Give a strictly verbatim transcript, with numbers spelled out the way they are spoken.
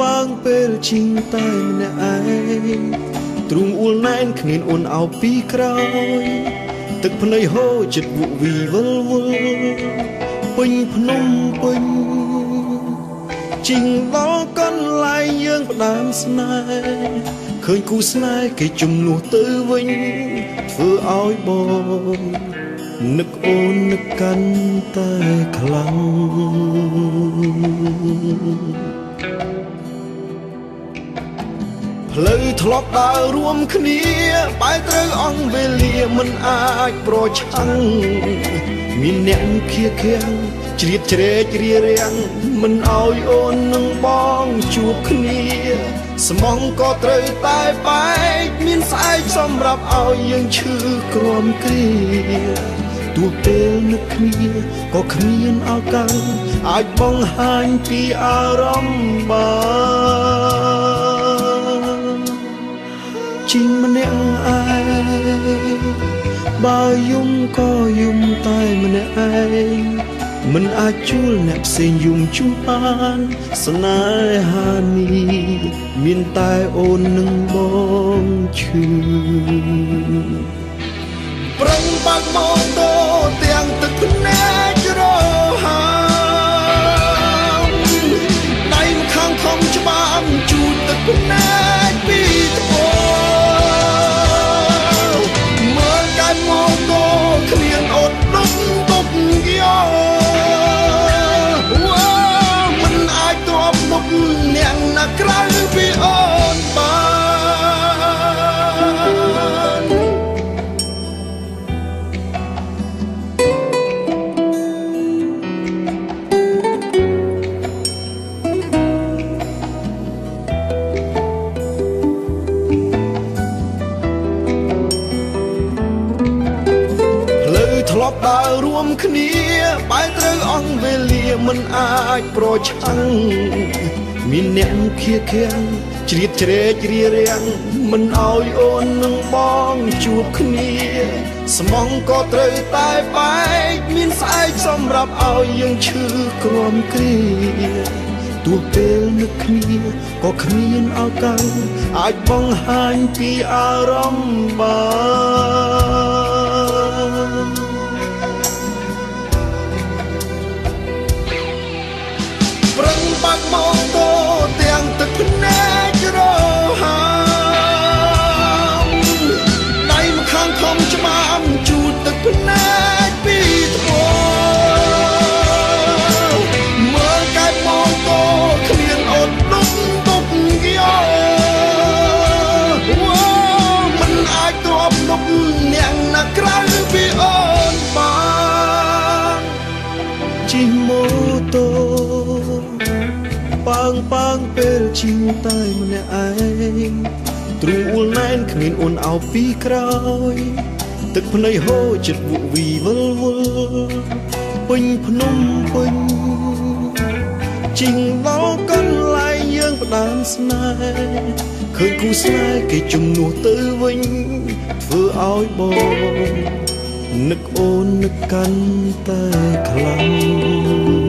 ปางเปิลชิงใต้เนื้อไอตรุงอุลแนนขณินอุนเอาปีกราอยตึกพลายโฮจิตบุวีวลวลปิงพนมปิงจิงล้อก้อนลายเยื่องดามสนายเคยกูสนายเกยจุ่มหนูตื้อวิงเฟื่ออ้อยบองนึกโอนนึกกันใต้คลังเพลิดทลอกดาวรวมคณีไปเตรอองเวลีมันอาจโปรชังมีแนวเคียเคียงเฉียดเฉยเรียเรียงมันเอาโยนนังบ้องจูบคณีสมองก็เตรตายไปมีสายสำหรับเอายังชื่อกรมเกลียตัวเปลือกนึกคณีก็คณีเอากันอาจบ้องหายปีอารมณ์บาจริงมันเนี่ยไอบายุ่มก็ยุ่มตายมันเนี่ยไอมันอาจูลแนบเสียงยุ่มจูปานสนายฮานีมีนตายโอนหนึ่งบองชื่อปรังปากมองโตเตียงตึกแนจรอหามในข้างของฉบามจูตึกแนปีตะโกมองโตเขียนอดน้ำตกเกี่ยวว่ามันอาจตัวบุกเนียงนักไร้พี่อ่อนบานดาวรวมคณีไปเตรอองเวลีมันอาจโปรชังมีแนวเคียเคียงเฉียดเฉยเรียเรียงมันเอาโยนนังบ้องจูบคณีสมองก็เตรตายไปมีสายสำหรับเอายังชื่อกรมเกลียตัวเปลือกนึกคณีก็คณีเอากันอาจบ้องหายปีอารมณ์บานปรังปากมองโตเตียงตึกแนจรอหามในมาข้างคมจะมาอำจูตึกแนจปีตะโกเมื่อกายมองโตเขียนอดน้ำตกเกี่ยวว่ามันอาจตัวอบนกเนียงนักไร้พี่อ่อนบางจิโมโตปางปางเปิลชิงใต้มันเนี่ยไอตรุงอุลแนนขณินอุนเอาปีกราอยตึกพลายโฮจิตบุวีวลวลปิงพนมปิงจิงล้อก้อนลายเยื่องประดามสนายเคยคู่สนายเกยจุ่มหนูตื้อวิงเฟื่ออ้อยบองนึกโอนนึกกันใต้คลัง